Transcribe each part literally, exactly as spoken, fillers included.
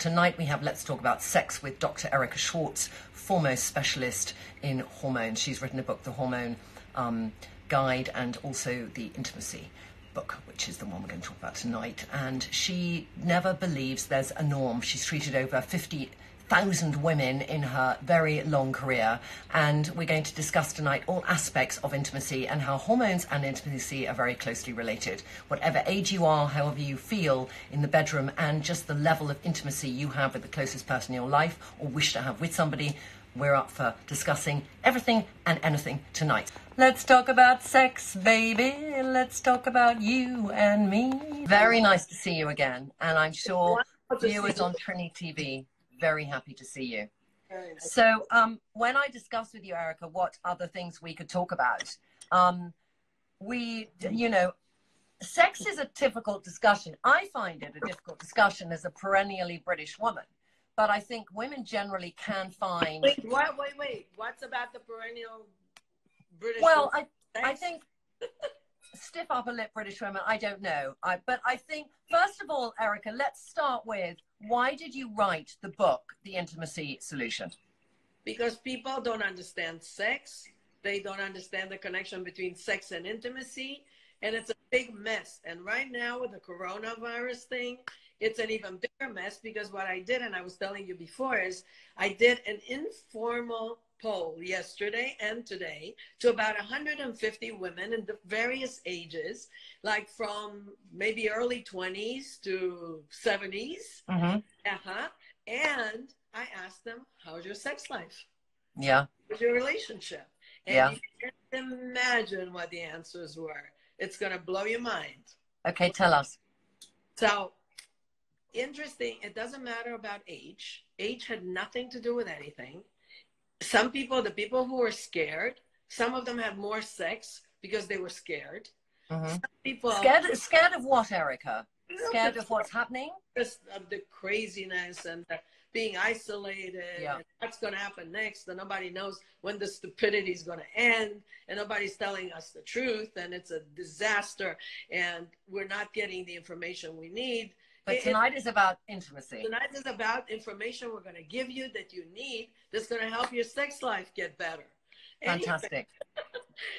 Tonight we have Let's Talk About Sex with Doctor Erika Schwartz, foremost specialist in hormones. She's written a book, The Hormone um, Guide, and also The Intimacy book, which is the one we're going to talk about tonight. And she never believes there's a norm. She's treated over fifty thousand women in her very long career, and we're going to discuss tonight all aspects of intimacy and how hormones and intimacy are very closely related. Whatever age you are, however you feel in the bedroom, and just the level of intimacy you have with the closest person in your life or wish to have with somebody, we're up for discussing everything and anything tonight. Let's talk about sex, baby. Let's talk about you and me. Very nice to see you again, and I'm sure viewers on Trinny T V very happy to see you. Nice. So um, when I discussed with you, Erika, what other things we could talk about, um, we, you know, sex is a difficult discussion. I find it a difficult discussion as a perennially British woman, but I think women generally can find... Wait, wait, wait, wait. What's about the perennial British well, woman? Well, I, I think... stiff upper lip British women, I don't know. I, but I think, first of all, Erika, let's start with, why did you write the book, The Intimacy Solution? Because people don't understand sex. They don't understand the connection between sex and intimacy. And it's a big mess. And right now with the coronavirus thing, it's an even bigger mess, because what I did, and I was telling you before, is I did an informal poll yesterday and today to about one hundred fifty women in the various ages, like from maybe early twenties to seventies. Mm-hmm. Uh-huh. And I asked them, how's your sex life? Yeah. How's your relationship? And yeah. You can imagine what the answers were. It's going to blow your mind. Okay, tell us. So, interesting. It doesn't matter about age. Age had nothing to do with anything. Some people, the people who were scared, some of them had more sex because they were scared. Mm-hmm. Some people scared, scared of what, Erika? Scared of what's happening? Just of the craziness and the being isolated. Yeah. And what's going to happen next? And nobody knows when the stupidity is going to end. And nobody's telling us the truth. And it's a disaster. And we're not getting the information we need. But tonight is about intimacy. Tonight is about information we're going to give you that you need that's going to help your sex life get better. Fantastic. Anyway.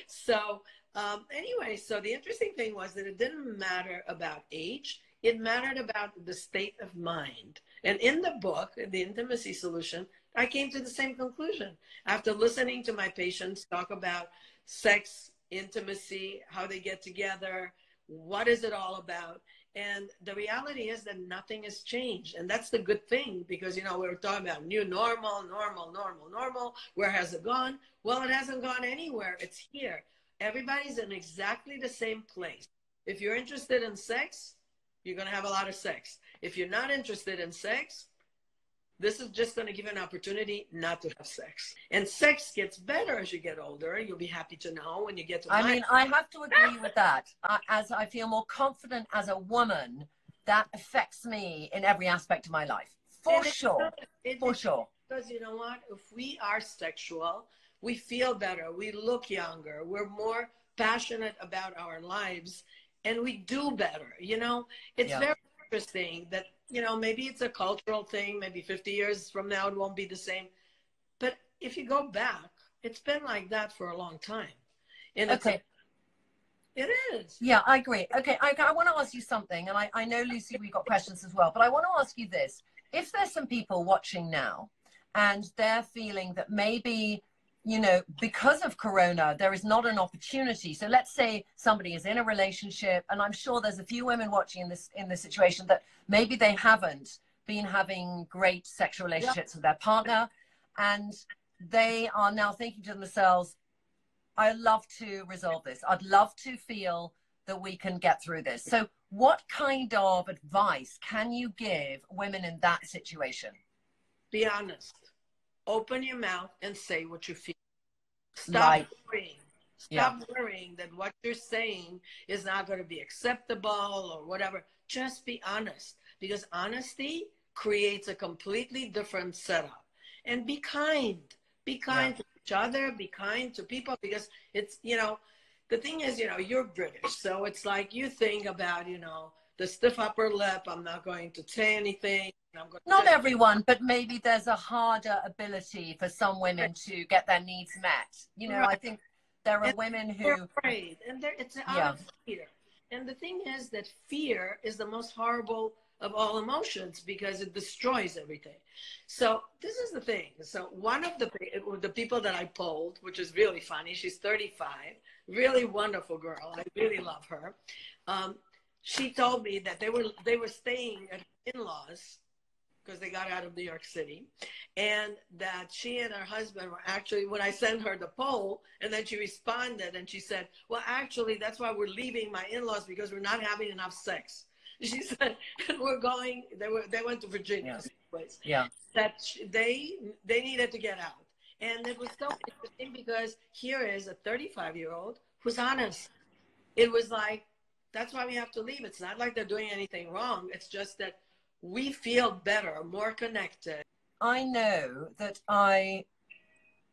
So um, anyway, so the interesting thing was that it didn't matter about age. It mattered about the state of mind. And in the book, The Intimacy Solution, I came to the same conclusion. After listening to my patients talk about sex, intimacy, how they get together, what is it all about? And the reality is that nothing has changed. And that's the good thing, because, you know, we were talking about new normal, normal, normal, normal. Where has it gone? Well, it hasn't gone anywhere. It's here. Everybody's in exactly the same place. If you're interested in sex, you're going to have a lot of sex. If you're not interested in sex, this is just going to give you an opportunity not to have sex. And sex gets better as you get older. You'll be happy to know when you get to... I mean, I have to agree with that. I, as I feel more confident as a woman, that affects me in every aspect of my life. For sure. For sure. Because you know what? If we are sexual, we feel better. We look younger. We're more passionate about our lives. And we do better. You know, it's yeah. very interesting that, you know, maybe it's a cultural thing. Maybe fifty years from now, it won't be the same. But if you go back, it's been like that for a long time. And okay. It is. Yeah, I agree. Okay, I, I want to ask you something. And I, I know, Lucy, we've got questions as well. But I want to ask you this. If there's some people watching now and they're feeling that maybe, you know, because of Corona, there is not an opportunity. So let's say somebody is in a relationship, and I'm sure there's a few women watching in this in this situation that maybe they haven't been having great sexual relationships yeah. with their partner, and they are now thinking to themselves, I'd love to resolve this. I'd love to feel that we can get through this. So what kind of advice can you give women in that situation? Be honest. Open your mouth and say what you feel. Stop like, worrying. Stop yeah. worrying that what you're saying is not going to be acceptable or whatever. Just be honest, because honesty creates a completely different setup. And be kind. Be kind yeah. to each other. Be kind to people, because it's, you know, the thing is, you know, you're British. So it's like you think about, you know, the stiff upper lip. I'm not going to say anything. Not everyone, but maybe there's a harder ability for some women to get their needs met. You know, right. I think there are and women who are afraid, and there it's out yeah. of fear. And the thing is that fear is the most horrible of all emotions because it destroys everything. So this is the thing. So one of the the people that I polled, which is really funny, she's thirty-five, really wonderful girl. I really love her. Um, she told me that they were they were staying at in-laws because they got out of New York City, and that she and her husband were actually, when I sent her the poll, and then she responded and she said, well, actually, that's why we're leaving my in-laws, because we're not having enough sex. She said, and we're going, they were, they went to Virginia. Yeah. yeah. That she, they, they needed to get out. And it was so interesting because here is a thirty-five year old who's honest. It was like, that's why we have to leave. It's not like they're doing anything wrong. It's just that we feel better, more connected. I know that I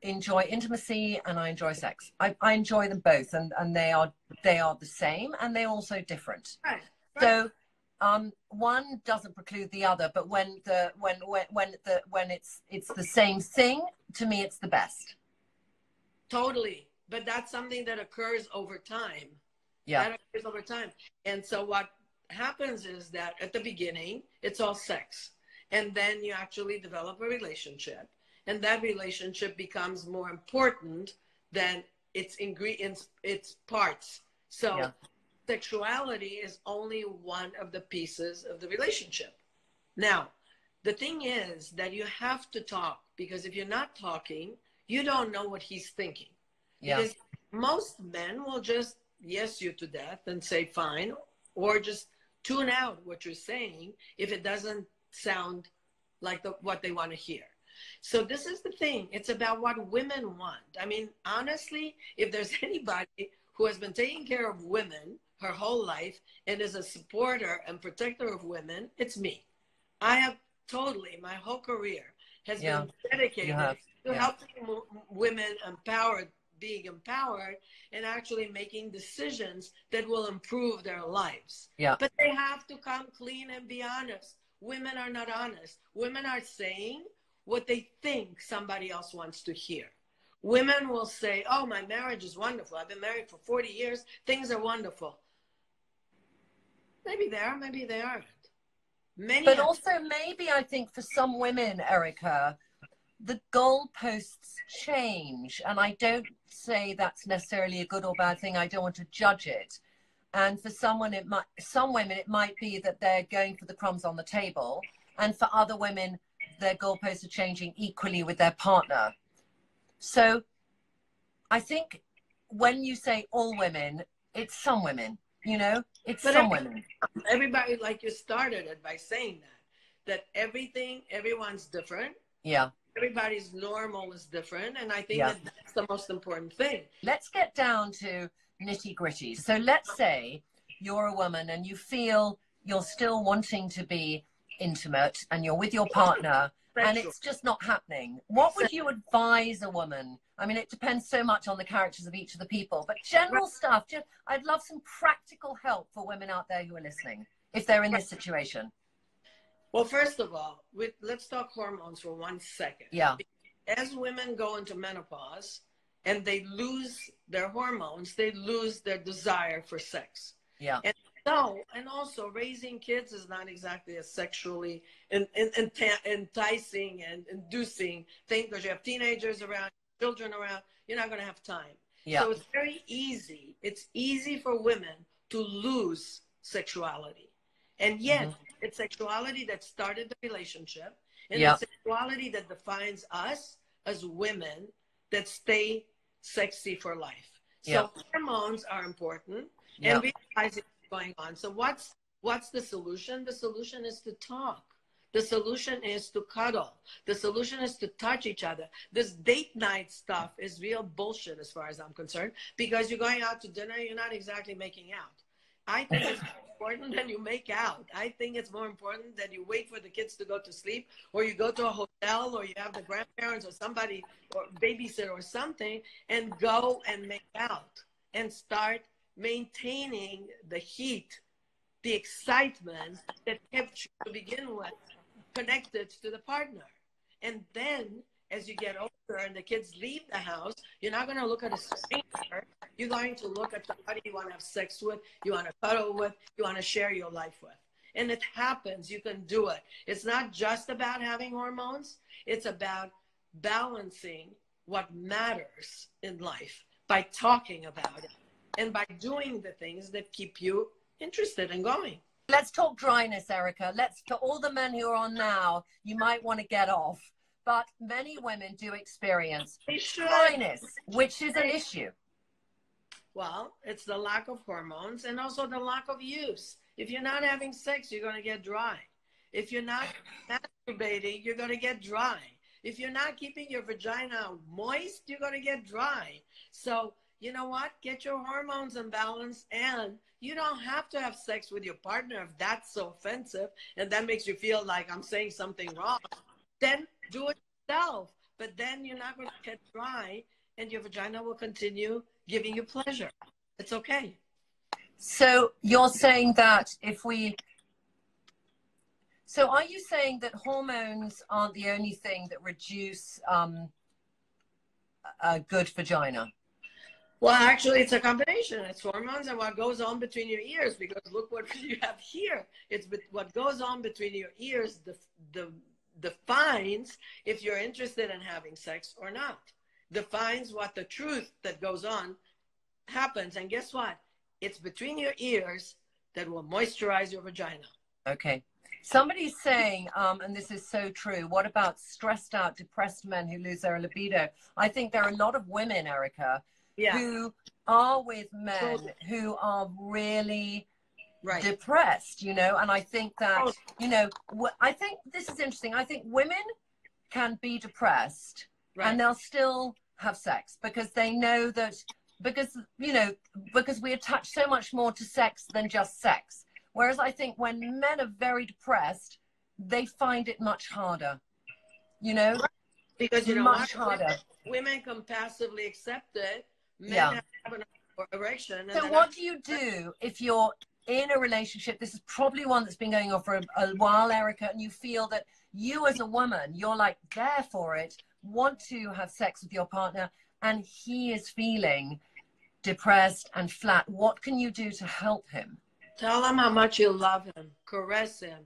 enjoy intimacy and I enjoy sex. I, I enjoy them both, and, and they are they are the same, and they're also different. Right, right. So um, one doesn't preclude the other, but when the when when when the when it's it's the same thing, to me it's the best. Totally. But that's something that occurs over time. Yeah. That occurs over time. And so what happens is that at the beginning it's all sex, and then you actually develop a relationship, and that relationship becomes more important than its ingredients, its parts. So yeah. sexuality is only one of the pieces of the relationship. Now the thing is that you have to talk, because if you're not talking, you don't know what he's thinking. Yeah. Because most men will just yes you to death and say fine, or just tune out what you're saying if it doesn't sound like the, what they want to hear. So this is the thing. It's about what women want. I mean, honestly, if there's anybody who has been taking care of women her whole life and is a supporter and protector of women, it's me. I have totally, my whole career has yeah. been dedicated have, to yeah. helping women empowered, being empowered, and actually making decisions that will improve their lives. Yeah. But they have to come clean and be honest. Women are not honest. Women are saying what they think somebody else wants to hear. Women will say, oh, my marriage is wonderful. I've been married for forty years. Things are wonderful. Maybe they are, maybe they aren't. Many but also maybe I think for some women, Erika, the goalposts change, and I don't say that's necessarily a good or bad thing. I don't want to judge it. And for someone, it might, some women, it might be that they're going for the crumbs on the table, and for other women, their goalposts are changing equally with their partner. So I think when you say all women, it's some women, you know, it's but some everybody, women. Everybody, like you started it by saying that, that everything, everyone's different. Yeah. Everybody's normal is different, and I think yeah. that that's the most important thing. Let's get down to nitty-gritty. So let's say you're a woman and you feel you're still wanting to be intimate, and you're with your partner, and it's just not happening. What would you advise a woman? I mean, it depends so much on the characters of each of the people, but general stuff, just, I'd love some practical help for women out there who are listening, if they're in this situation. Well, first of all, with, let's talk hormones for one second. Yeah. As women go into menopause and they lose their hormones, they lose their desire for sex. Yeah. And so, and also raising kids is not exactly a sexually en en enticing and inducing thing, because you have teenagers around, children around, you're not going to have time. Yeah. So it's very easy. It's easy for women to lose sexuality. And yet, mm-hmm. it's sexuality that started the relationship, and yep. it's sexuality that defines us as women that stay sexy for life. Yep. So hormones are important, yep. and we realize what's going on. So what's, what's the solution? The solution is to talk. The solution is to cuddle. The solution is to touch each other. This date night stuff is real bullshit as far as I'm concerned, because you're going out to dinner, you're not exactly making out. I think it's more important than you make out. I think it's more important that you wait for the kids to go to sleep, or you go to a hotel, or you have the grandparents or somebody or babysitter or something, and go and make out and start maintaining the heat, the excitement that kept you to begin with. connected to the partner. And then as you get older and the kids leave the house, you're not going to look at a stranger. You're going to look at somebody you want to have sex with, you want to cuddle with, you want to share your life with. And it happens. You can do it. It's not just about having hormones. It's about balancing what matters in life by talking about it and by doing the things that keep you interested and going. Let's talk dryness, Erika. Let's, to all the men who are on now, you might want to get off. But many women do experience dryness, which is an issue. Well, it's the lack of hormones and also the lack of use. If you're not having sex, you're going to get dry. If you're not masturbating, you're going to get dry. If you're not keeping your vagina moist, you're going to get dry. So you know what? Get your hormones in balance, and you don't have to have sex with your partner if that's so offensive and that makes you feel like I'm saying something wrong. Then do it yourself, but then you're not going to get dry and your vagina will continue giving you pleasure. It's okay. So you're saying that if we, so are you saying that hormones aren't the only thing that reduce um, a good vagina? Well, actually, it's a combination. It's hormones and what goes on between your ears, because look what you have here. It's what goes on between your ears the, the, defines if you're interested in having sex or not. Defines what the truth that goes on happens. And guess what? It's between your ears that will moisturize your vagina. Okay. Somebody's saying, um, and this is so true, what about stressed out, depressed men who lose their libido? I think there are a lot of women, Erika, yeah, who are with men totally. who are really right. depressed, you know, and I think that, you know, I think this is interesting. I think women can be depressed right. and they'll still have sex because they know that, because, you know, because we attach so much more to sex than just sex. Whereas I think when men are very depressed, they find it much harder, you know, because you know, much harder. Women, women can passively accept it. Men yeah. have an erection. So what do you do if you're in a relationship? This is probably one that's been going on for a, a while, Erika, and you feel that you as a woman, you're like there for it, want to have sex with your partner, and he is feeling depressed and flat. What can you do to help him? Tell him how much you love him, caress him,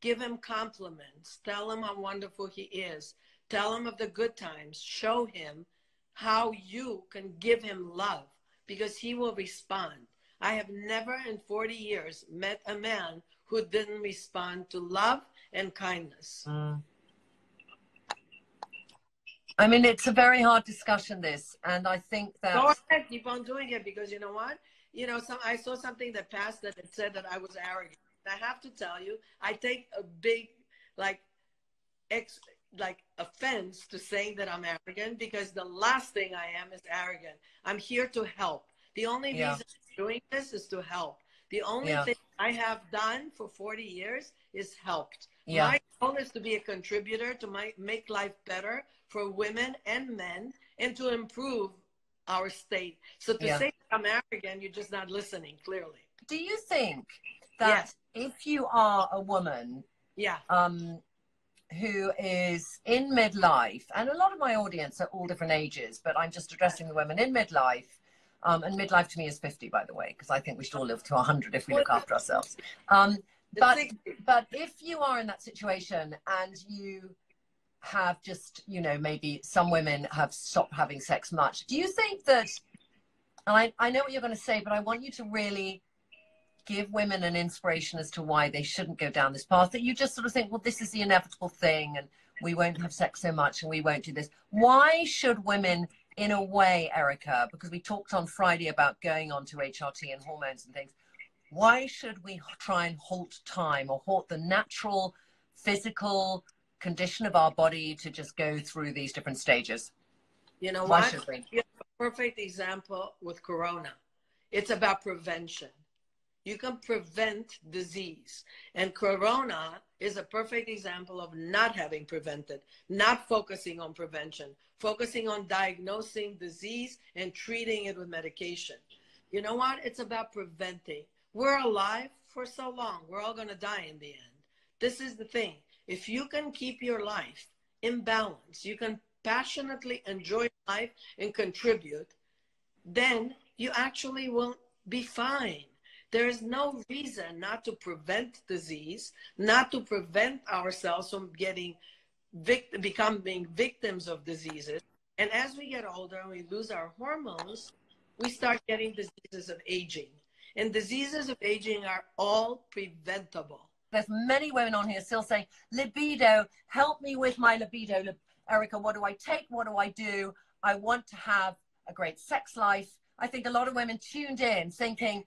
give him compliments, tell him how wonderful he is, tell him of the good times, show him how you can give him love, because he will respond. I have never in forty years met a man who didn't respond to love and kindness. Mm. I mean, it's a very hard discussion, this, and I think that... Go ahead, keep on doing it, because you know what? You know, some, I saw something that passed that it said that I was arrogant. I have to tell you, I take a big, like, ex, like offense to saying that I'm arrogant, because the last thing I am is arrogant. I'm here to help. The only yeah. reason I'm doing this is to help. The only yeah. thing I have done for forty years is helped. Yeah. My goal is to be a contributor to my, make life better for women and men, and to improve our state. So to yeah. say that I'm arrogant, you're just not listening clearly. Do you think that yes. if you are a woman yeah. um, who is in midlife, and a lot of my audience are all different ages, but I'm just addressing the women in midlife, Um, and midlife to me is fifty, by the way, because I think we should all live to one hundred if we look after ourselves. Um, but, but if you are in that situation and you have just, you know, maybe some women have stopped having sex much, do you think that, and I, I know what you're going to say, but I want you to really give women an inspiration as to why they shouldn't go down this path, that you just sort of think, well, this is the inevitable thing and we won't have sex so much and we won't do this. Why should women... in a way, Erika, because we talked on Friday about going on to H R T and hormones and things, why should we try and halt time or halt the natural physical condition of our body to just go through these different stages? You know why what? Should we? You have a perfect example with Corona. It's about prevention. You can prevent disease. And Corona is a perfect example of not having prevented, not focusing on prevention, focusing on diagnosing disease and treating it with medication. You know what? It's about preventing. We're alive for so long. We're all going to die in the end. This is the thing. If you can keep your life in balance, you can passionately enjoy life and contribute, then you actually will be fine. There is no reason not to prevent disease, not to prevent ourselves from getting vict- becoming victims of diseases. And as we get older and we lose our hormones, we start getting diseases of aging. And diseases of aging are all preventable. There's many women on here still saying, libido, help me with my libido. Erika, what do I take? What do I do? I want to have a great sex life. I think a lot of women tuned in thinking,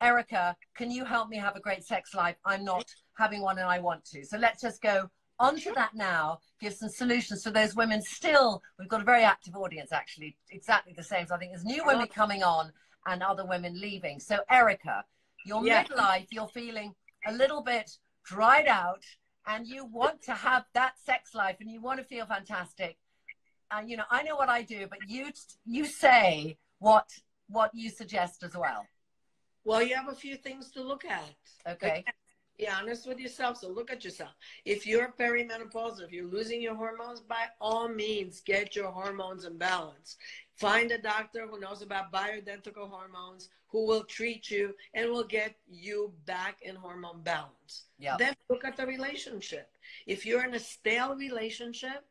Erika, can you help me have a great sex life? I'm not having one and I want to. So let's just go onto that now, give some solutions to those women still. We've got a very active audience, actually, exactly the same. So I think there's new women coming on and other women leaving. So Erika, you're yeah. midlife, you're feeling a little bit dried out and you want to have that sex life and you want to feel fantastic. And, you know, I know what I do, but you, you say what, what you suggest as well. Well, you have a few things to look at. Okay. Be honest with yourself, so look at yourself. If you're perimenopausal, if you're losing your hormones, by all means, get your hormones in balance. Find a doctor who knows about bioidentical hormones, who will treat you and will get you back in hormone balance. Yep. Then look at the relationship. If you're in a stale relationship,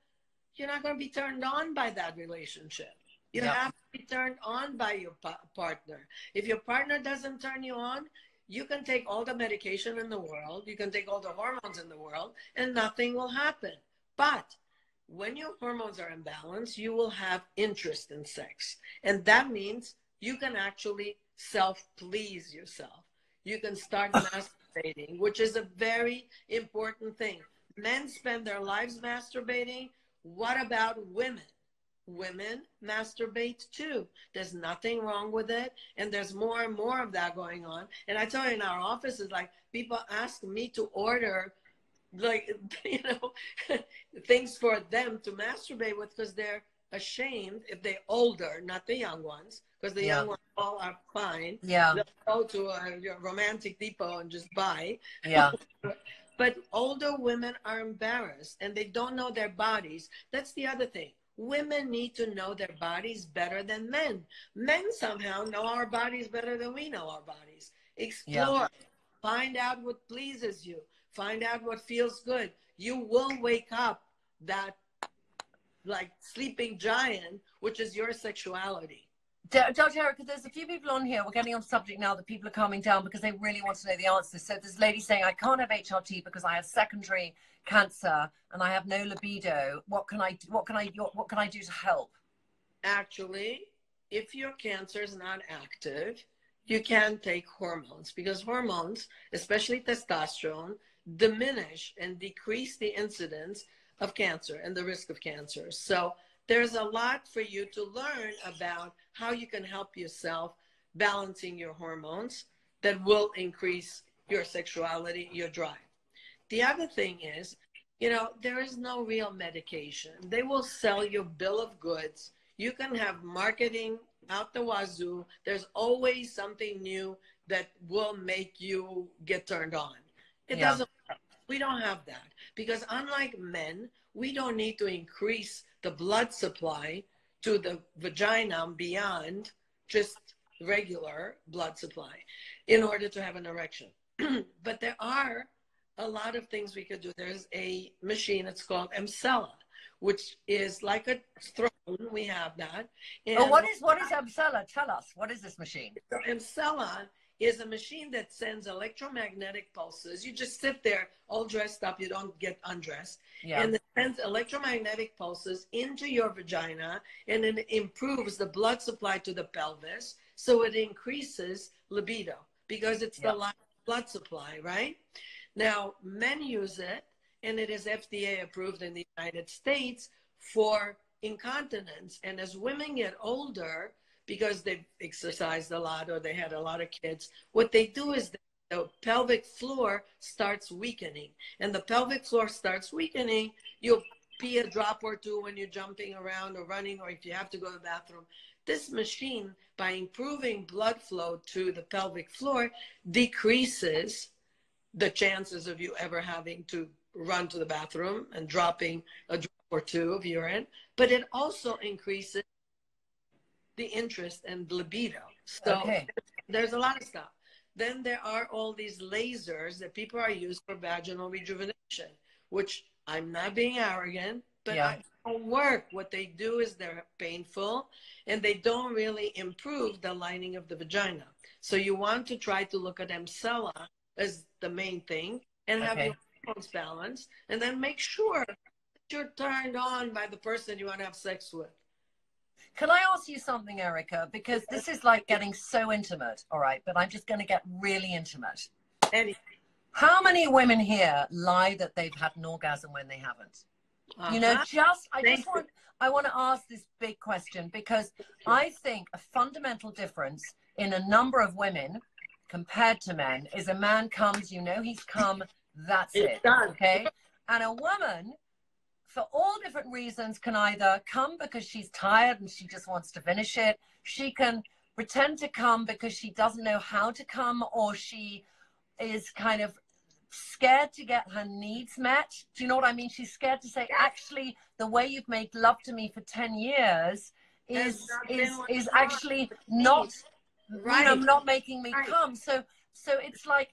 you're not going to be turned on by that relationship. You yep. have to be turned on by your pa- partner. If your partner doesn't turn you on, you can take all the medication in the world, you can take all the hormones in the world, and nothing will happen. But when your hormones are in balance, you will have interest in sex. And that means you can actually self-please yourself. You can start masturbating, which is a very important thing. Men spend their lives masturbating. What about women? Women masturbate too. There's nothing wrong with it. And there's more and more of that going on. And I tell you, in our offices, like, people ask me to order, like, you know, things for them to masturbate with because they're ashamed if they're older, not the young ones, because the yeah. young ones all are fine. Yeah. They'll go to a romantic depot and just buy. Yeah. But older women are embarrassed and they don't know their bodies. That's the other thing. Women need to know their bodies better than men. Men somehow know our bodies better than we know our bodies. Explore. Yeah. Find out what pleases you. Find out what feels good. You will wake up that, like, sleeping giant, which is your sexuality. Doctor Erika, there's a few people on here. We're getting on subject now that people are calming down because they really want to know the answers. So this lady saying, I can't have H R T because I have secondary cancer and I have no libido. What can I do? What can I, what can I do to help? Actually, if your cancer is not active, you can take hormones, because hormones, especially testosterone, diminish and decrease the incidence of cancer and the risk of cancer. So there's a lot for you to learn about how you can help yourself balancing your hormones that will increase your sexuality, your drive. The other thing is, you know, there is no real medication. They will sell your bill of goods. You can have marketing out the wazoo. There's always something new that will make you get turned on. It yeah. doesn't work. We don't have that, because unlike men, we don't need to increase the blood supply to the vagina beyond just regular blood supply in order to have an erection. But there are a lot of things we could do. There's a machine, it's called Emsella, which is like a throne. We have that. And oh, what is, what is Emsella? Tell us, what is this machine? Emsella is a machine that sends electromagnetic pulses. You just sit there all dressed up, you don't get undressed. Yeah. And it sends electromagnetic pulses into your vagina, and it improves the blood supply to the pelvis, so it increases libido, because it's yeah. the blood supply, right? Now, men use it, and it is F D A approved in the United States for incontinence. And as women get older, because they've exercised a lot or they had a lot of kids, what they do is the pelvic floor starts weakening. And the pelvic floor starts weakening, you'll pee a drop or two when you're jumping around or running, or if you have to go to the bathroom. This machine, by improving blood flow to the pelvic floor, decreases the chances of you ever having to run to the bathroom and dropping a drop or two of urine, but it also increases the interest and libido. So okay. there's a lot of stuff. Then there are all these lasers that people are used for vaginal rejuvenation, which I'm not being arrogant, but yeah. I don't work. What they do is they're painful and they don't really improve the lining of the vagina. So you want to try to look at Emsella as the main thing and have okay. your hormones balanced, and then make sure that you're turned on by the person you want to have sex with. Can I ask you something, Erika? Because this is like getting so intimate, all right, but I'm just going to get really intimate. Anything. How many women here lie that they've had an orgasm when they haven't? Uh-huh. You know, just, I just want, I want to ask this big question, because I think a fundamental difference in a number of women compared to men is a man comes, you know, he's come, that's it's it, done. Okay? And a woman, for all different reasons, can either come because she's tired and she just wants to finish it. She can pretend to come because she doesn't know how to come, or she is kind of scared to get her needs met. Do you know what I mean? She's scared to say, actually, the way you've made love to me for ten years is is, is actually not, right. you know, not making me right. come. So, so it's like,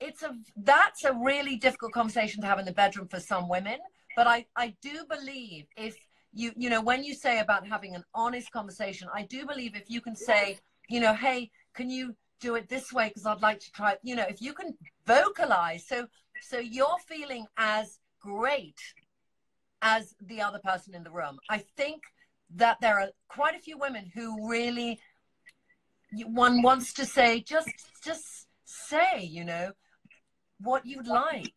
it's a, that's a really difficult conversation to have in the bedroom for some women. But I, I do believe if you, you know, when you say about having an honest conversation, I do believe if you can say, you know, hey, can you do it this way? Because I'd like to try, you know, if you can vocalize. So, so you're feeling as great as the other person in the room. I think that there are quite a few women who really, one wants to say, just, just say, you know, what you'd like.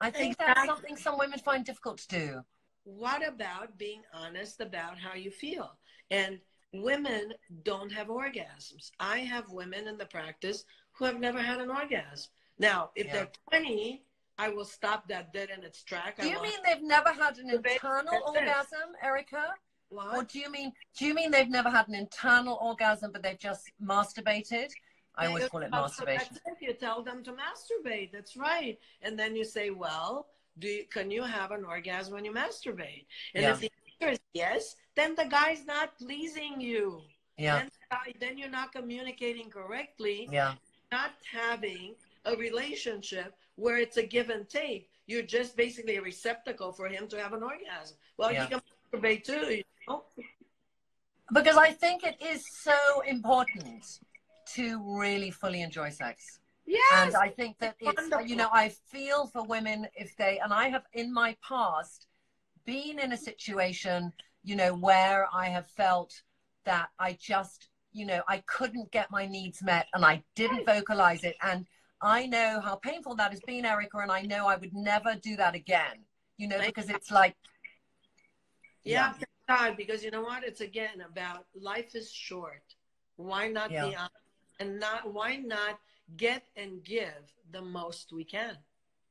I think exactly. that's something some women find difficult to do. What about being honest about how you feel? And women don't have orgasms. I have women in the practice who have never had an orgasm. Now, if yeah. they're twenty, I will stop that dead in its track. Do I you mean they've never had an internal orgasm, Erika? What? Or do you mean do you mean they've never had an internal orgasm, but they've just masturbated? I always call it masturbation. You tell them to masturbate. That's right. And then you say, well, do you, can you have an orgasm when you masturbate? And yeah. if the answer is yes, then the guy's not pleasing you. Yeah. Then, the guy, then you're not communicating correctly. Yeah. Not having a relationship where it's a give and take. You're just basically a receptacle for him to have an orgasm. Well, yeah. he can masturbate too, you know? Because I think it is so important to really fully enjoy sex. Yes. And I think that it's, wonderful. You know, I feel for women if they, and I have in my past been in a situation, you know, where I have felt that I just, you know, I couldn't get my needs met and I didn't vocalize it. And I know how painful that has been, Erika, and I know I would never do that again, you know, because it's like. Yeah, yeah. God, because you know what? It's again about life is short. Why not yeah. be honest? And not, why not get and give the most we can?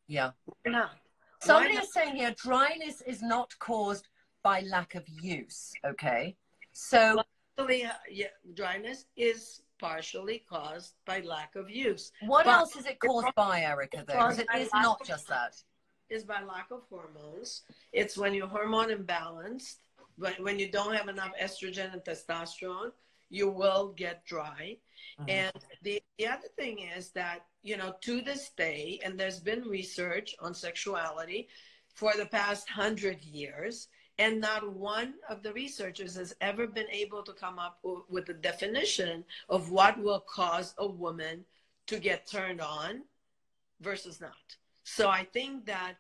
Yeah. Why not? Somebody is saying here, dryness is not caused by lack of use, okay? So. Partially, uh, yeah, dryness is partially caused by lack of use. What but else is it caused by, Erika, though? Because it is not just that. It's by lack of hormones. It's when you're hormone imbalanced, when, when you don't have enough estrogen and testosterone, you will get dry. Mm-hmm. And the, the other thing is that, you know, to this day, and there's been research on sexuality for the past hundred years, and not one of the researchers has ever been able to come up with a definition of what will cause a woman to get turned on versus not. So I think that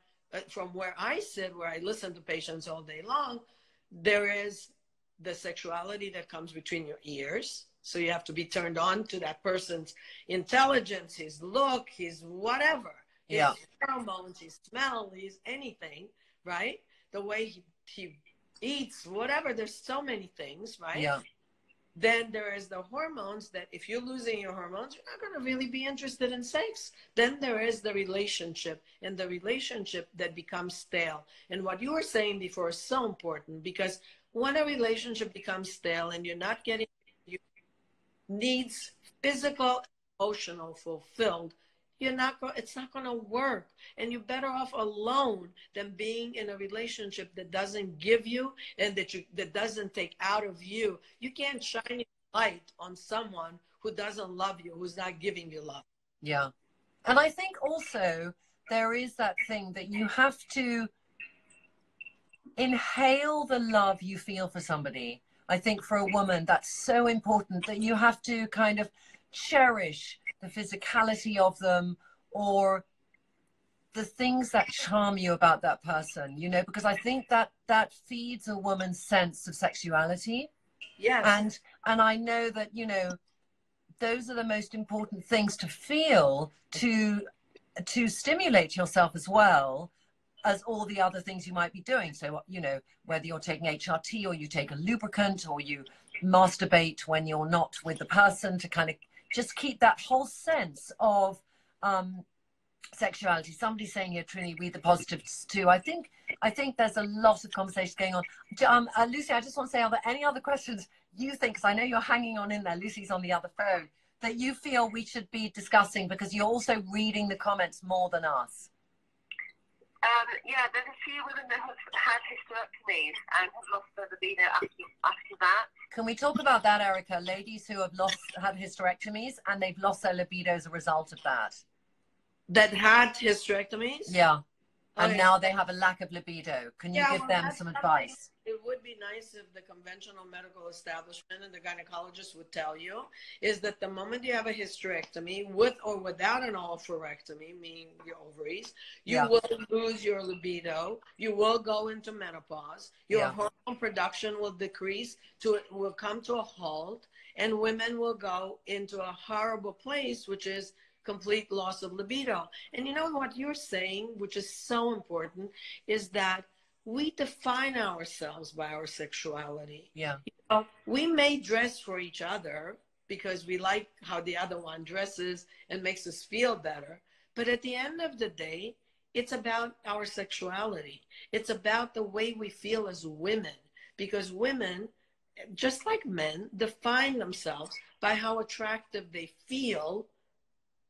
from where I sit, where I listen to patients all day long, there is the sexuality that comes between your ears. So you have to be turned on to that person's intelligence, his look, his whatever, his yeah. hormones, his smell, his anything, right? The way he, he eats, whatever, there's so many things, right? Yeah. Then there is the hormones that if you're losing your hormones, you're not gonna really be interested in sex. Then there is the relationship, and the relationship that becomes stale. And what you were saying before is so important, because when a relationship becomes stale and you're not getting your needs, physical, emotional, fulfilled, you're not going, it's not going to work. And you're better off alone than being in a relationship that doesn't give you and that you, that doesn't take out of you. You can't shine your light on someone who doesn't love you, who's not giving you love. Yeah. And I think also there is that thing that you have to inhale the love you feel for somebody. I think for a woman, that's so important, that you have to kind of cherish the physicality of them or the things that charm you about that person, you know, because I think that that feeds a woman's sense of sexuality. Yes. And, and I know that, you know, those are the most important things to feel, to, to stimulate yourself as well as all the other things you might be doing. So, you know, whether you're taking H R T or you take a lubricant or you masturbate when you're not with the person, to kind of just keep that whole sense of um, sexuality. Somebody saying here, Trinny, we the positives too. I think, I think there's a lot of conversation going on. Um, uh, Lucy, I just want to say, are there any other questions you think, because I know you're hanging on in there, Lucy's on the other phone, that you feel we should be discussing, because you're also reading the comments more than us? Um, yeah, there's a few women that have had hysterectomies and have lost their libido after, after that. Can we talk about that, Erika? Ladies who have lost, had hysterectomies and they've lost their libido as a result of that. That had hysterectomies? Yeah. And okay. Now they have a lack of libido. Can you yeah, give well, them some advice? It would be nice if the conventional medical establishment and the gynecologist would tell you is that the moment you have a hysterectomy, with or without an oophorectomy, meaning your ovaries, you yeah. will lose your libido. You will go into menopause. Your yeah. hormone production will decrease, to will come to a halt, and women will go into a horrible place, which is complete loss of libido. And you know what you're saying, which is so important, is that we define ourselves by our sexuality. Yeah. You know, we may dress for each other because we like how the other one dresses and makes us feel better. But at the end of the day, it's about our sexuality. It's about the way we feel as women, because women, just like men, define themselves by how attractive they feel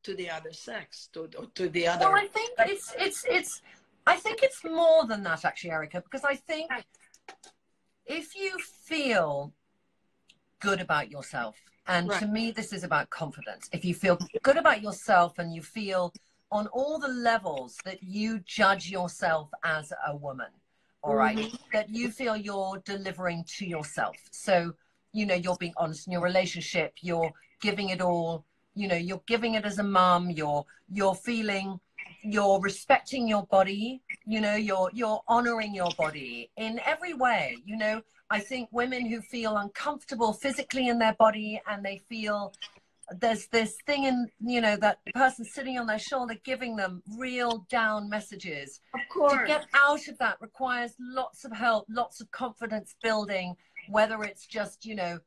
to the other sex, to, to the other. Well, I think it's, it's, it's, I think it's more than that actually, Erika, because I think if you feel good about yourself, and right. to me, this is about confidence. If you feel good about yourself and you feel on all the levels that you judge yourself as a woman, all right, mm-hmm. that you feel you're delivering to yourself. So, you know, you're being honest in your relationship, you're giving it all, you know, you're giving it as a mom, you're, you're feeling, you're respecting your body, you know, you're, you're honoring your body in every way. You know, I think women who feel uncomfortable physically in their body and they feel there's this thing in, you know, that person sitting on their shoulder, giving them real down messages. Of course. To get out of that requires lots of help, lots of confidence building, whether it's just, you know,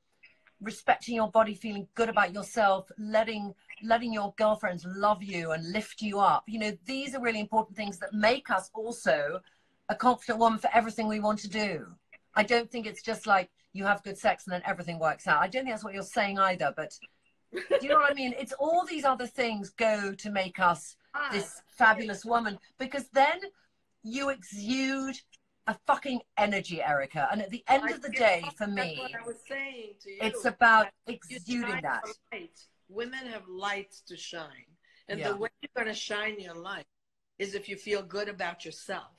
respecting your body, feeling good about yourself, letting letting your girlfriends love you and lift you up. You know, these are really important things that make us also a confident woman for everything we want to do. I don't think it's just like you have good sex and then everything works out. I don't think that's what you're saying either, but do you know what I mean? It's all these other things go to make us this fabulous woman, because then you exude a fucking energy, Erika. And at the end of the day, for me, I was saying to you, it's about exuding that. Women have lights to shine. And yeah. the way you're going to shine your light is if you feel good about yourself.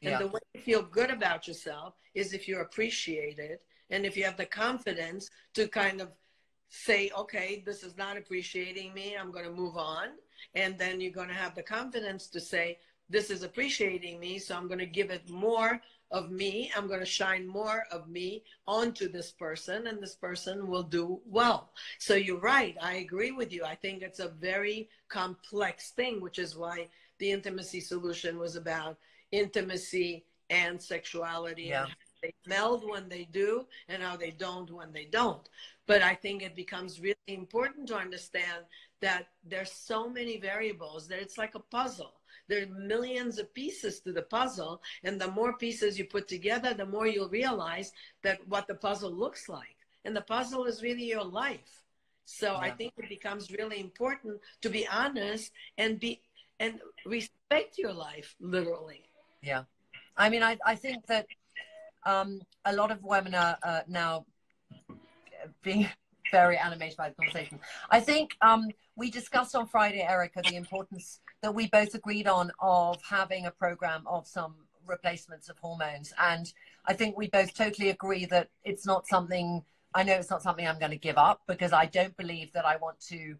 And yeah. the way you feel good about yourself is if you're appreciated. And if you have the confidence to kind of say, okay, this is not appreciating me, I'm going to move on. And then you're going to have the confidence to say, this is appreciating me, so I'm going to give it more of me. I'm going to shine more of me onto this person, and this person will do well. So you're right. I agree with you. I think it's a very complex thing, which is why the intimacy solution was about intimacy and sexuality. Yeah. And how they meld when they do and how they don't when they don't. But I think it becomes really important to understand that there's so many variables that it's like a puzzle. There are millions of pieces to the puzzle, and the more pieces you put together, the more you'll realize that what the puzzle looks like. And the puzzle is really your life. So yeah. I think it becomes really important to be honest and be and respect your life, literally. Yeah. I mean, I, I think that um, a lot of women are uh, now being very animated by the conversation. I think um, we discussed on Friday, Erika, the importance that we both agreed on of having a program of some replacements of hormones. And I think we both totally agree that it's not something, I know it's not something I'm going to give up, because I don't believe that I want to,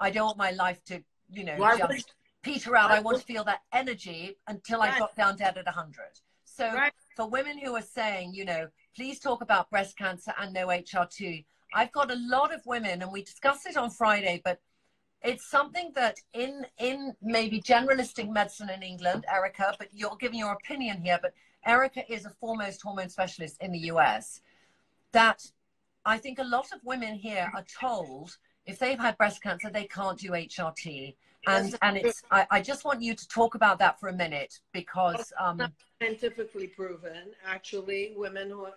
I don't want my life to, you know, well, just I would, peter out. I, I want would. to feel that energy until yes. I got down dead at one hundred. So right. for women who are saying, you know, please talk about breast cancer and no H R two, I've got a lot of women, and we discussed it on Friday, but it's something that in, in maybe generalistic medicine in England, Erika, but you're giving your opinion here, but Erika is a foremost hormone specialist in the U S, that I think a lot of women here are told if they've had breast cancer, they can't do H R T. And, and it's, I, I just want you to talk about that for a minute, because... Um, it's not scientifically proven, actually. Women who are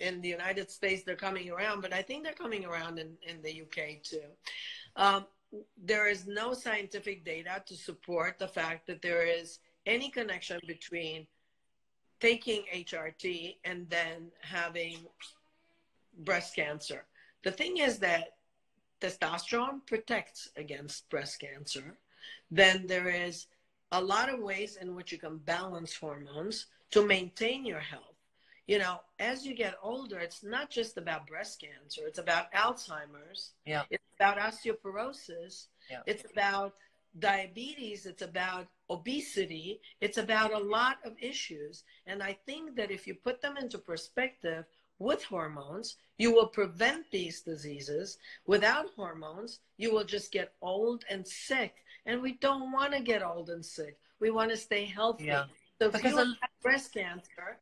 in the United States, they're coming around, but I think they're coming around in, in the U K too. Um, There is no scientific data to support the fact that there is any connection between taking H R T and then having breast cancer. The thing is that testosterone protects against breast cancer. Then there is a lot of ways in which you can balance hormones to maintain your health. You know, as you get older, it's not just about breast cancer. It's about Alzheimer's. Yeah. It's about osteoporosis. Yeah. It's about diabetes. It's about obesity. It's about a lot of issues. And I think that if you put them into perspective with hormones, you will prevent these diseases. Without hormones, you will just get old and sick. And we don't want to get old and sick. We want to stay healthy. Yeah. So if because you have breast cancer,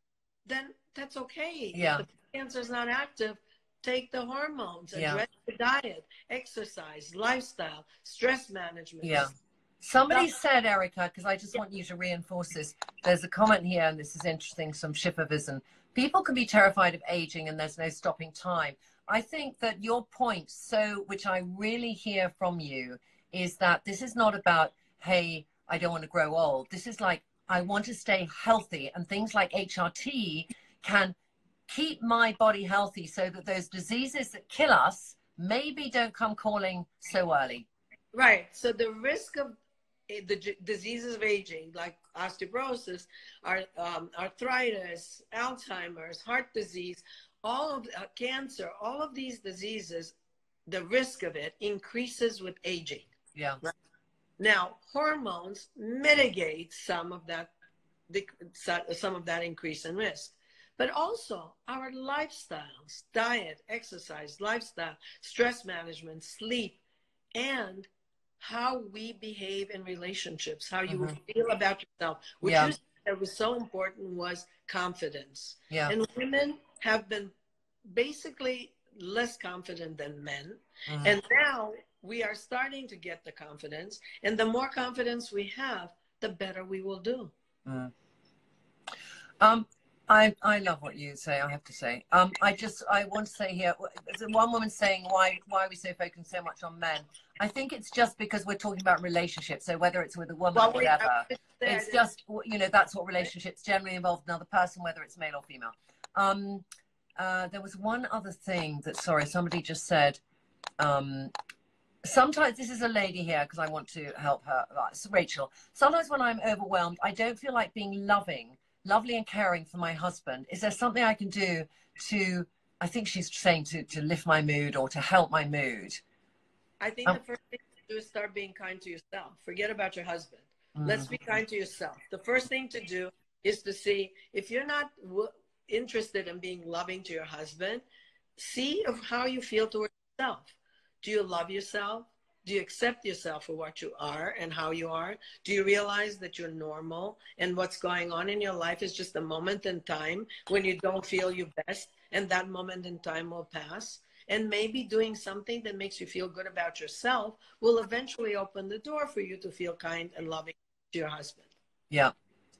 then that's okay. Yeah. If the cancer is not active, take the hormones and yeah. rest the diet, exercise, lifestyle, stress management. Yeah. Somebody that's said, Erika, because I just yeah. want you to reinforce this. There's a comment here, and this is interesting, from Shifavisan. People can be terrified of aging and there's no stopping time. I think that your point, so, which I really hear from you, is that this is not about, hey, I don't want to grow old. This is like, I want to stay healthy, and things like H R T can keep my body healthy so that those diseases that kill us maybe don't come calling so early. Right. So the risk of the diseases of aging, like osteoporosis, um, arthritis, Alzheimer's, heart disease, all of uh, cancer, all of these diseases, the risk of it increases with aging. Yeah. Right? Now, hormones mitigate some of that, some of that increase in risk, but also our lifestyles, diet, exercise, lifestyle, stress management, sleep, and how we behave in relationships, how you mm-hmm. feel about yourself, which yeah. you said that was so important, was confidence. Yeah. And women have been basically less confident than men. Mm-hmm. And now we are starting to get the confidence, and the more confidence we have, the better we will do. Mm. Um, I, I love what you say, I have to say. Um, I just, I want to say here, one woman saying, why, why are we so focused so much on men? I think it's just because we're talking about relationships. So whether it's with a woman well, or whatever, we, it's just, you know, that's what relationships generally involve another person, whether it's male or female. Um, uh, there was one other thing that, sorry, somebody just said, um, sometimes, this is a lady here, because I want to help her, it's Rachel. Sometimes when I'm overwhelmed, I don't feel like being loving, lovely and caring for my husband. Is there something I can do to, I think she's saying to, to lift my mood or to help my mood? I think um, the first thing to do is start being kind to yourself. Forget about your husband. Mm. Let's be kind to yourself. The first thing to do is to see, if you're not w interested in being loving to your husband, see of how you feel towards yourself. Do you love yourself? Do you accept yourself for what you are and how you are? Do you realize that you're normal and what's going on in your life is just a moment in time when you don't feel your best, and that moment in time will pass? And maybe doing something that makes you feel good about yourself will eventually open the door for you to feel kind and loving to your husband. Yeah.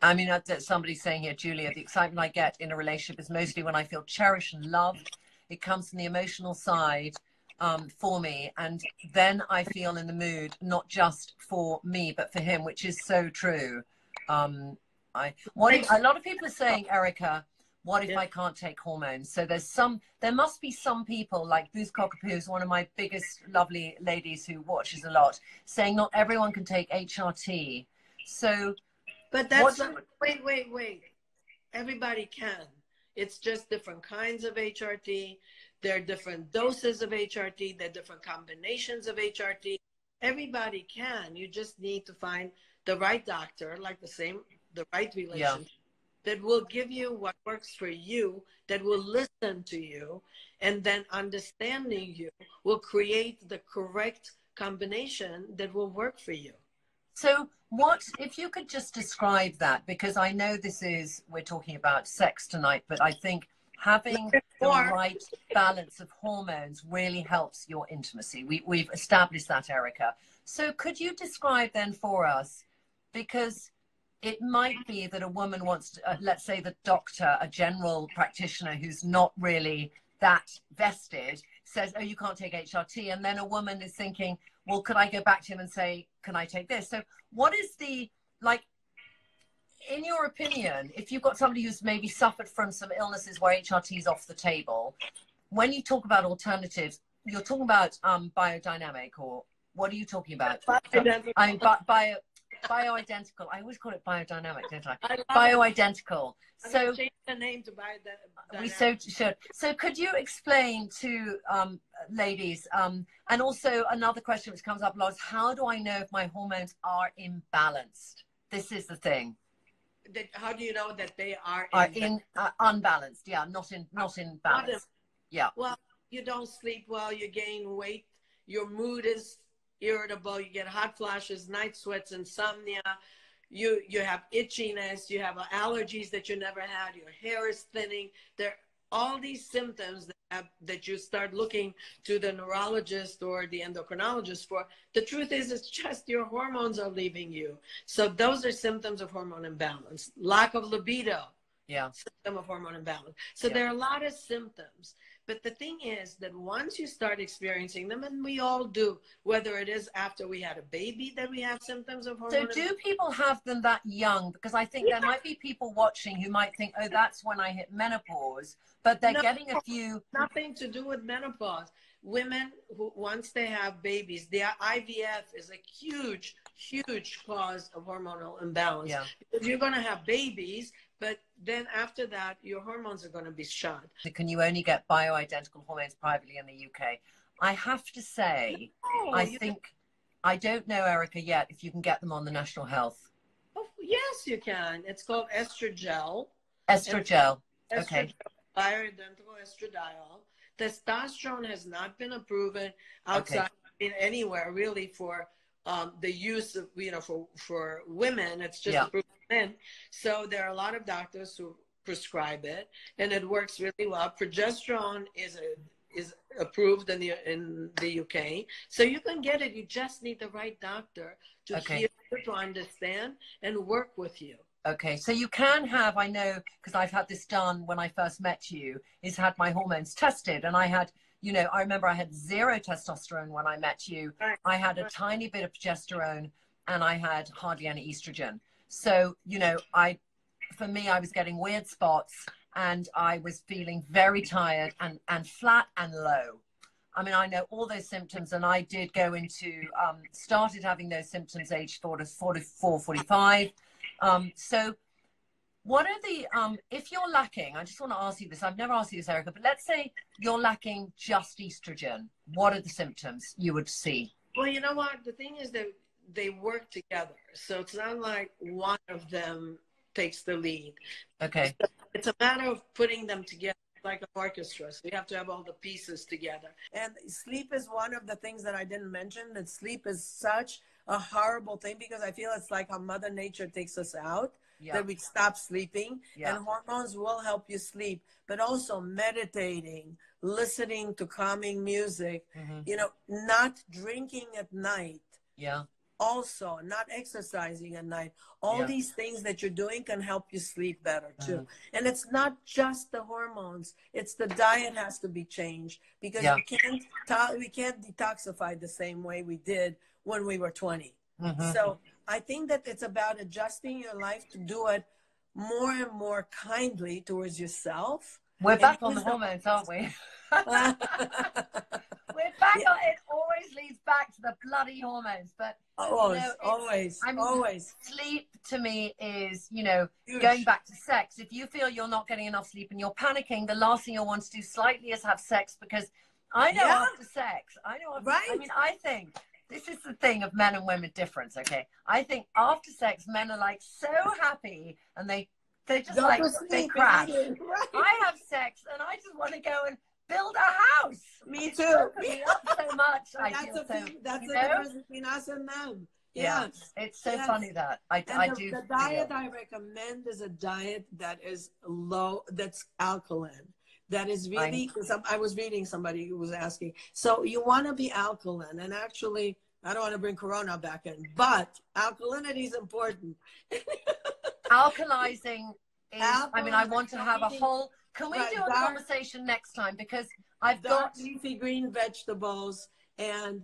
I mean, that's somebody's saying here, Julia, the excitement I get in a relationship is mostly when I feel cherished and loved. It comes from the emotional side. um, for me. And then I feel in the mood, not just for me, but for him, which is so true. Um, I, what if, a lot of people are saying, Erika, what if yeah. I can't take hormones? So there's some, there must be some people like Booth Cockapoo, who's one of my biggest lovely ladies who watches a lot, saying not everyone can take H R T. So, but that's not, wait, wait, wait. Everybody can. It's just different kinds of H R T. There are different doses of H R T. There are different combinations of H R T. Everybody can. You just need to find the right doctor, like the same, the right relationship. Yeah. That will give you what works for you, that will listen to you, and then understanding you will create the correct combination that will work for you. So what, if you could just describe that, because I know this is, we're talking about sex tonight, but I think having the right balance of hormones really helps your intimacy. We, we've established that, Erika. So could you describe then for us, because it might be that a woman wants to, uh, let's say the doctor, a general practitioner who's not really that vested, says, oh, you can't take H R T. And then a woman is thinking, well, could I go back to him and say, can I take this? So what is the, like, in your opinion, if you've got somebody who's maybe suffered from some illnesses where H R T is off the table, when you talk about alternatives, you're talking about um, biodynamic, or what are you talking about? I mean, bio... Bioidentical. I always call it biodynamic, don't I? I Bioidentical. I'm so change the name to biodynamic. We so should. So could you explain to um, ladies, um, and also another question which comes up a lot is, how do I know if my hormones are imbalanced? This is the thing. That, how do you know that they are, are in uh, unbalanced? Yeah, not in not in balance. Not yeah. Well, you don't sleep well. You gain weight. Your mood is irritable, you get hot flashes, night sweats, insomnia, you you have itchiness, you have allergies that you never had, your hair is thinning. There are all these symptoms that, have, that you start looking to the neurologist or the endocrinologist for. The truth is, it's just your hormones are leaving you. So those are symptoms of hormone imbalance. Lack of libido, yeah, symptom of hormone imbalance. So yeah. There are a lot of symptoms. But the thing is that once you start experiencing them, and we all do, whether it is after we had a baby that we have symptoms of hormone. So do people have them that young? Because I think yeah. there might be people watching who might think, oh, that's when I hit menopause, but they're no, getting a few. Nothing to do with menopause. Women, who once they have babies, their I V F is a huge, huge cause of hormonal imbalance. Yeah. Because you're going to have babies, but then after that, your hormones are going to be shot. Can you only get bioidentical hormones privately in the U K? I have to say, no, I think, don't. I don't know, Erika, yet, if you can get them on the National Health. Oh, yes, you can. It's called Estrogel. Estrogel. Estrogel. Okay. Bioidentical estradiol. Testosterone has not been approved outside okay. anywhere, really, for um, the use of, you know, for, for women. It's just yeah. approved. Men. So there are a lot of doctors who prescribe it, and it works really well. Progesterone is a, is approved in the in the U K, so you can get it. You just need the right doctor to okay. hear you, to understand, and work with you. Okay, so you can have. I know because I've had this done when I first met you. Is had my hormones tested, and I had. You know, I remember I had zero testosterone when I met you. Right. I had a tiny bit of progesterone, and I had hardly any estrogen. So, you know, I, for me, I was getting weird spots and I was feeling very tired and, and flat and low. I mean, I know all those symptoms, and I did go into, um, started having those symptoms age forty-four, forty-five. Um, so what are the, um, if you're lacking, I just want to ask you this, I've never asked you this, Erika, but let's say you're lacking just estrogen. What are the symptoms you would see? Well, you know what, the thing is that they work together. So it's not like one of them takes the lead. Okay. So it's a matter of putting them together like an orchestra. So you have to have all the pieces together. And sleep is one of the things that I didn't mention, that sleep is such a horrible thing, because I feel it's like how Mother Nature takes us out, yeah. that we stop sleeping. Yeah. And hormones will help you sleep, but also meditating, listening to calming music, mm-hmm. you know, not drinking at night. Yeah. also not exercising at night. All yeah. these things that you're doing can help you sleep better too. Mm. And it's not just the hormones, it's the diet has to be changed, because yeah. we can't we can't detoxify the same way we did when we were twenty. Mm-hmm. So I think that it's about adjusting your life to do it more and more kindly towards yourself. We're and back on the hormones, aren't we? We're back yeah. on, it always leads back to the bloody hormones. But always, you know, always, I mean, always. Sleep to me is, you know, Huge. going back to sex. If you feel you're not getting enough sleep and you're panicking, the last thing you'll want to do slightly is have sex, because I know yeah. after sex, I know after right. I mean, I think this is the thing of men and women difference, okay? I think after sex, men are like so happy and they, they just Don't like, they crash. Right. I have sex and I just want to go and build a house. Me too. Me up so much. I that's feel a, so, that's the difference between us and them. Yeah. yeah. It's so yes. funny that I, I the, do. The diet you know. I recommend is a diet that is low, that's alkaline. That is really, some, I was reading somebody who was asking, so you want to be alkaline, and actually, I don't want to bring Corona back in, but alkalinity is important. Alkalizing is, alkaline, I mean, I want to have a whole, can we right, do a dark, conversation next time? Because I've got leafy green vegetables and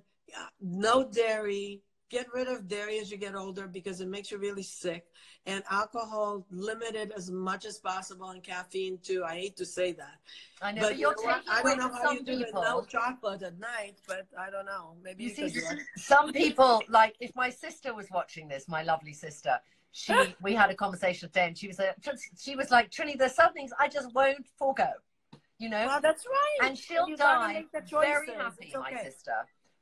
no dairy. Get rid of dairy as you get older because it makes you really sick. And alcohol, limited as much as possible, and caffeine too. I hate to say that. I know, but, but you're you know, taking I don't know how you do people. it. No chocolate at night, but I don't know. Maybe you, you see, could some people, like if my sister was watching this, my lovely sister, she we had a conversation today, and she was a, she was like, Trinny, there's some things I just won't forego. You know? Well, that's right. And she'll you die very happy, okay. my sister.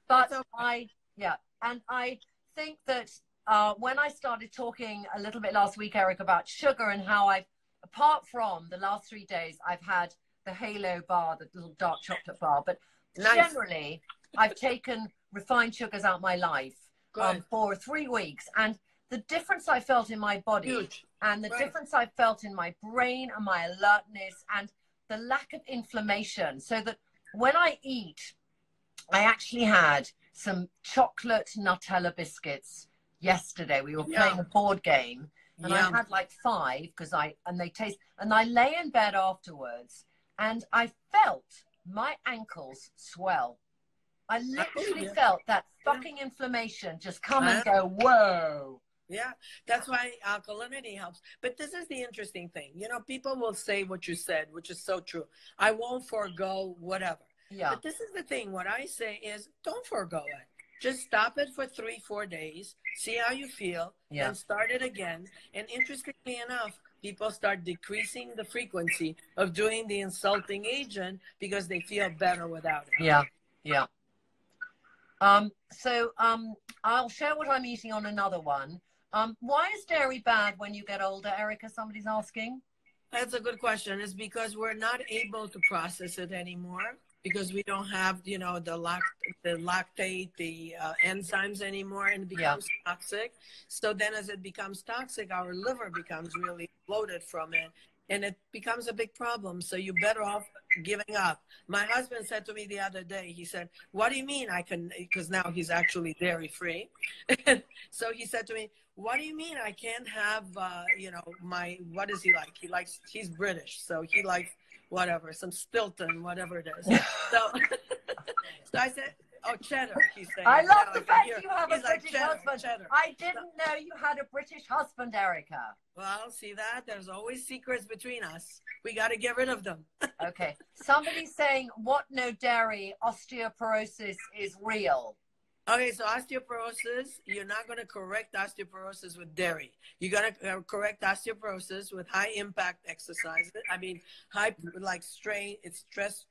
But okay. I, yeah. And I think that uh, when I started talking a little bit last week, Eric, about sugar and how I've, apart from the last three days, I've had the Halo bar, the little dark chocolate bar, but nice. generally I've taken refined sugars out of my life um, for three weeks. And the difference I felt in my body Huge. and the right. difference I felt in my brain and my alertness and the lack of inflammation, so that when I eat, I actually had some chocolate Nutella biscuits yesterday. We were playing yeah. a board game, and yeah. I had like five because I and they taste and I lay in bed afterwards, and I felt my ankles swell. I literally yeah. felt that fucking yeah. inflammation just come and go. Whoa. Yeah, that's why alkalinity helps. But this is the interesting thing, you know, people will say what you said, which is so true. I won't forego whatever. Yeah. But this is the thing. What I say is, don't forego it. Just stop it for three, four days. See how you feel, yeah. and start it again. And interestingly enough, people start decreasing the frequency of doing the insulting agent because they feel better without it. Yeah, yeah. Um, so um, I'll share what I'm eating on another one. Um, why is dairy bad when you get older, Erika? Somebody's asking. That's a good question. It's because we're not able to process it anymore. Because we don't have, you know, the, lact the lactate, the uh, enzymes anymore, and it becomes yeah. toxic. So then as it becomes toxic, our liver becomes really bloated from it, and it becomes a big problem. So you're better off giving up. My husband said to me the other day, he said, what do you mean I can, because now he's actually dairy free. So he said to me, what do you mean I can't have, uh, you know, my, what is he like? He likes, he's British, so he likes, whatever, some Stilton, whatever it is. So, so I said, oh, cheddar, he said. I love now the fact you have He's a like, British cheddar, husband. Cheddar. I didn't so, know you had a British husband, Erika. Well, see that? There's always secrets between us. We got to get rid of them. Okay. Somebody's saying, what no dairy, osteoporosis is real. Okay, so osteoporosis, you're not going to correct osteoporosis with dairy. You're going to correct osteoporosis with high-impact exercises. I mean, high, like strain, it's stress.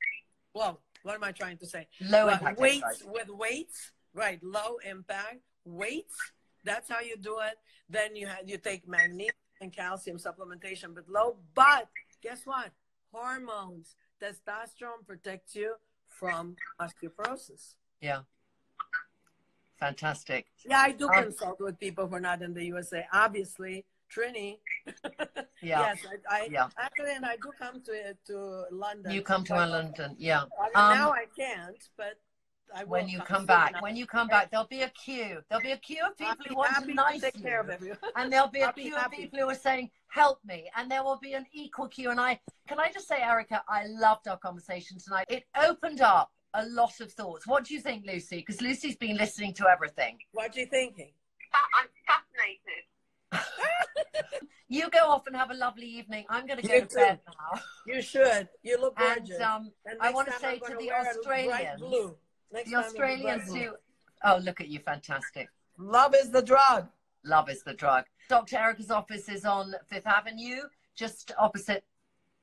Well, what am I trying to say? Low-impact weights exercise. With weights, right, low-impact weights. That's how you do it. Then you, have, you take magnesium and calcium supplementation, but low. But guess what? Hormones. Testosterone protects you from osteoporosis. Yeah. Fantastic. Yeah, I do um, consult with people who are not in the U S A. Obviously, Trinny. Yeah. Yes, I, I yeah. actually, and I do come to to London. You come to London, yeah. I mean, um, now I can't, but I when you come, come back, when you come back, there'll be a queue. There'll be a queue of people who want to nice take care of you. And there'll be a I'll queue be of people who are saying, help me. And there will be an equal queue. And I, can I just say, Erika, I loved our conversation tonight. It opened up a lot of thoughts. What do you think, Lucy? Because Lucy's been listening to everything. What are you thinking? I'm fascinated. You go off and have a lovely evening. I'm going to go you to too. bed now. You should. You look gorgeous. And, um, and I want to say to the Australians, blue. the Australians who, oh, look at you, fantastic. Love is the drug. Love is the drug. Doctor Erika's office is on Fifth Avenue, just opposite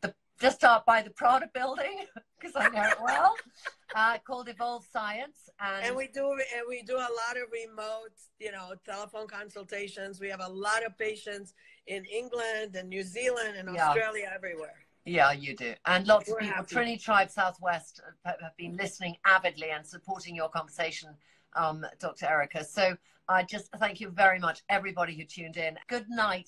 the, just up by the Prada building, because I know it well. Uh, called Evolve Science, and, and we do and we do a lot of remote, you know, telephone consultations. We have a lot of patients in England and New Zealand and yeah. Australia, everywhere. Yeah, you do, and lots We're of people. Happy. Trinny Tribe Southwest have been listening avidly and supporting your conversation, um, Doctor Erika. So I uh, just thank you very much, everybody who tuned in. Good night,